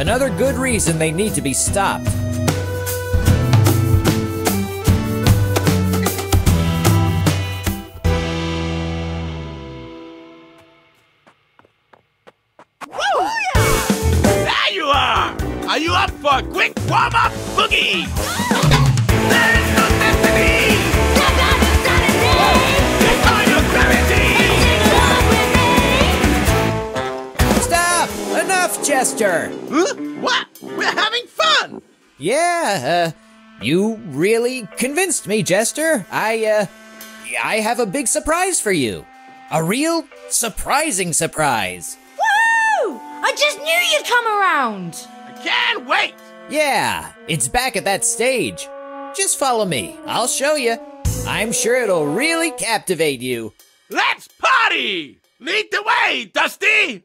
Another good reason they need to be stopped. There you are! Are you up for a quick warm-up boogie? There is no destiny! Defy your gravity! Stop! Enough, Jester! Huh? What? We're having fun! Yeah, you really convinced me, Jester. I have a big surprise for you. A real surprising surprise. I just knew you'd come around! I can't wait! Yeah, it's back at that stage. Just follow me, I'll show you. I'm sure it'll really captivate you. Let's party! Lead the way, Dusty!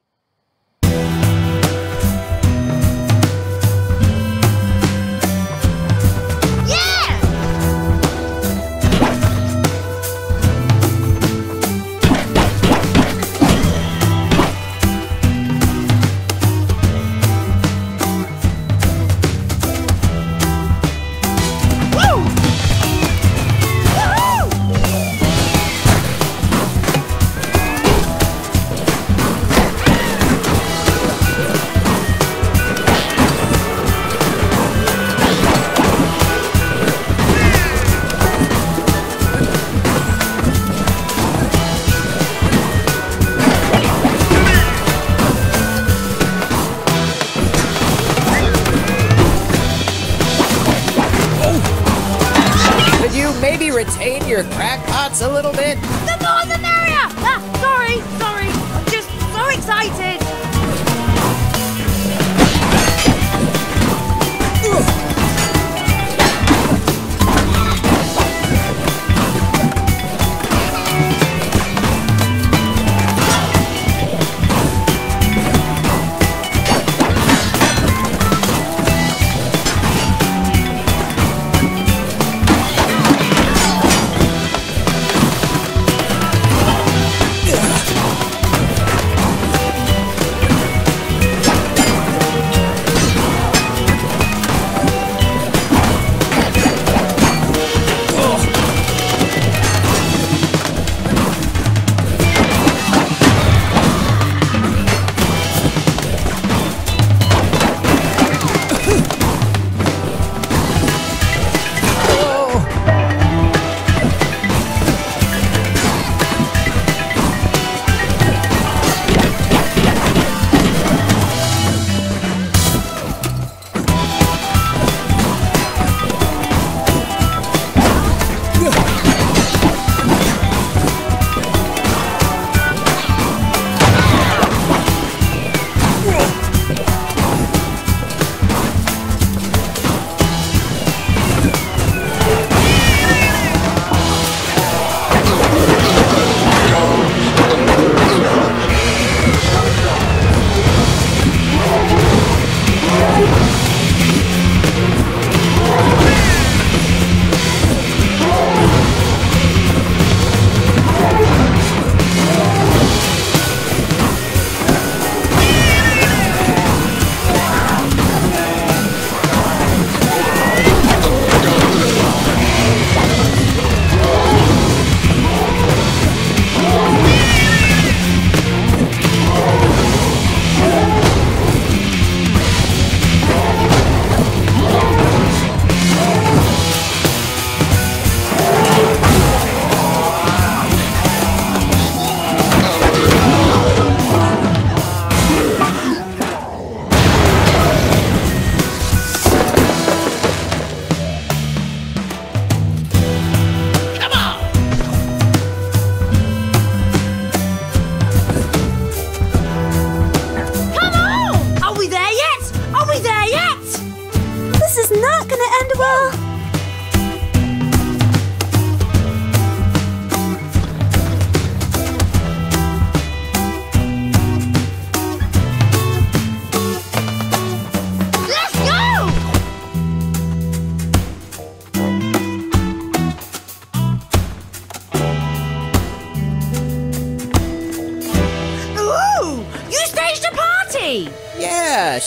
Retain your crackpots a little bit? The more the merrier! Ah, sorry, I'm just so excited!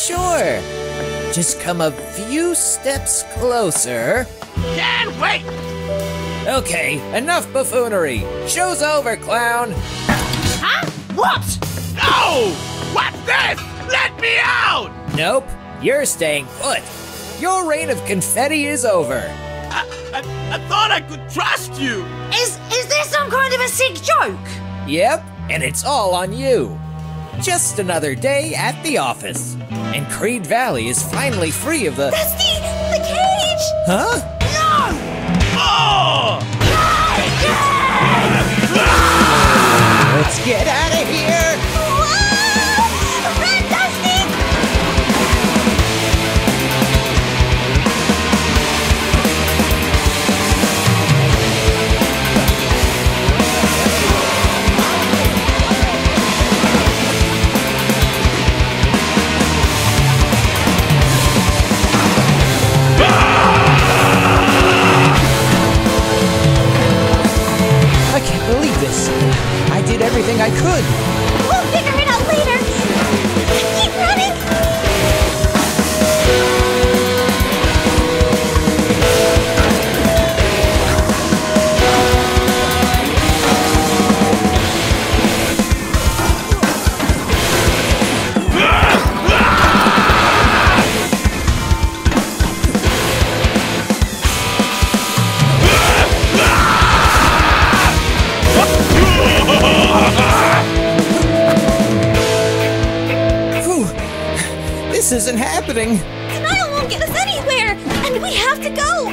Sure. Just come a few steps closer. Can't wait! Okay, enough buffoonery. Show's over, clown. Huh? What? No! What's this? Let me out! Nope, you're staying put. Your reign of confetti is over. I thought I could trust you. Is there some kind of a sick joke? Yep, and it's all on you. Just another day at the office. And Creed Valley is finally free of the... That's the cage! Huh? No! Oh! Cage! Let's get out of here! Whoa! Run, I did everything I could. We'll figure it out later. Keep running. This isn't happening. Denial won't get us anywhere, and we have to go.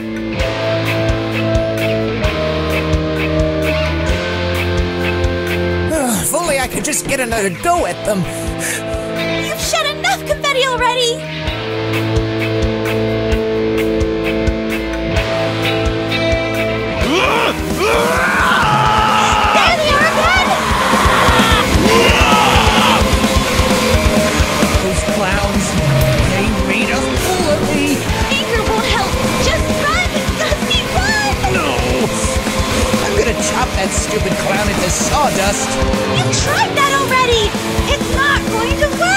If only I could just get another go at them. You've shed enough confetti already. There they are again. Those clowns. Chop that stupid clown into sawdust! You tried that already! It's not going to work!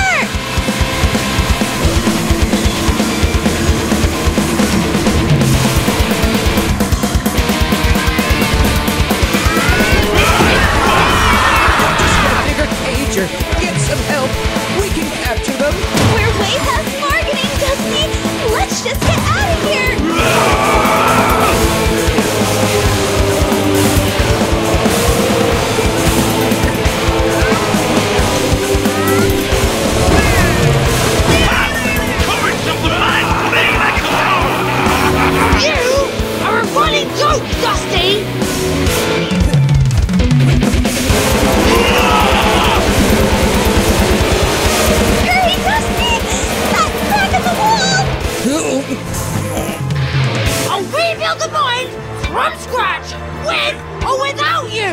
Just get a bigger cage or get some help! We can capture them! We're way past marketing, Dusty! Let's just get out of here! Dusty! Hurry, Dusty! That crack in the wall! I'll rebuild the mine from scratch, with or without you!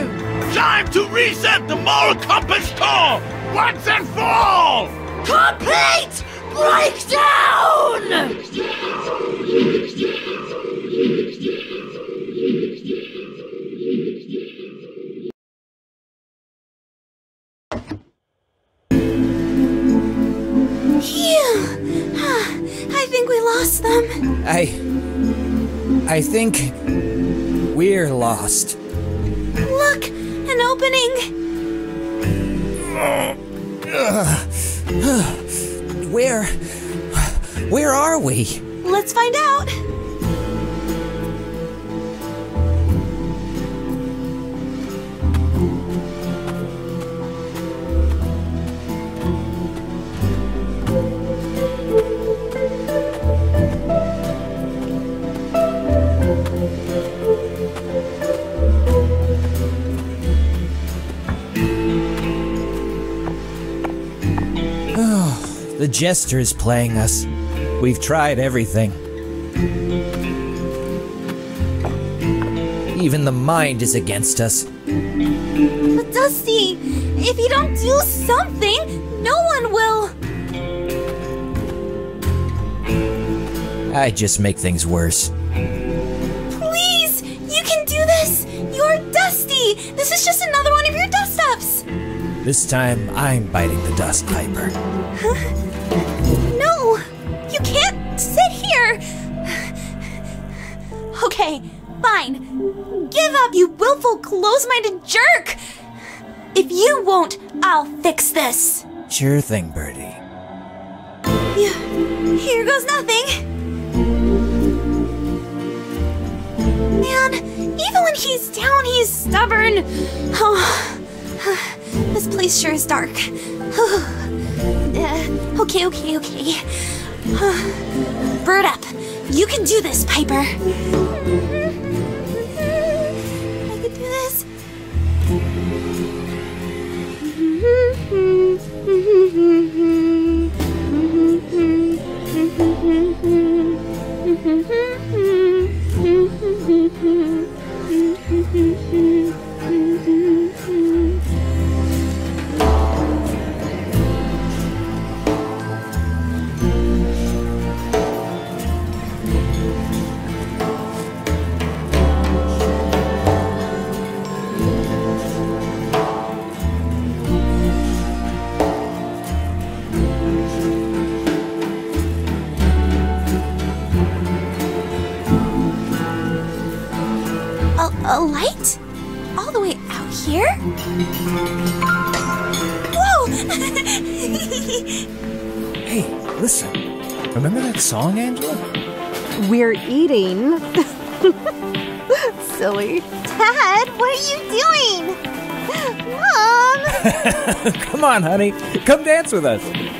Time to reset the moral compass core! Once and for all! Complete breakdown! I think we lost them. I think we're lost. Look, an opening. Where are we? Let's find out. The Jester is playing us. We've tried everything. Even the mind is against us. But Dusty, if you don't do something, no one will. I just make things worse. Please, you can do this. You're Dusty. This is just another one of your dust-ups. This time, I'm biting the dust, Piper. Huh? No, Give up, you willful, close-minded jerk! If you won't, I'll fix this. Sure thing, Bertie. Here goes nothing! Man, even when he's down, he's stubborn. Oh, this place sure is dark. Okay. Bird up. You can do this, Piper. I can do this. A light? All the way out here? Whoa! Hey, listen. Remember that song, Angela? We're eating. Silly. Tad, what are you doing? Mom! Come on, honey. Come dance with us.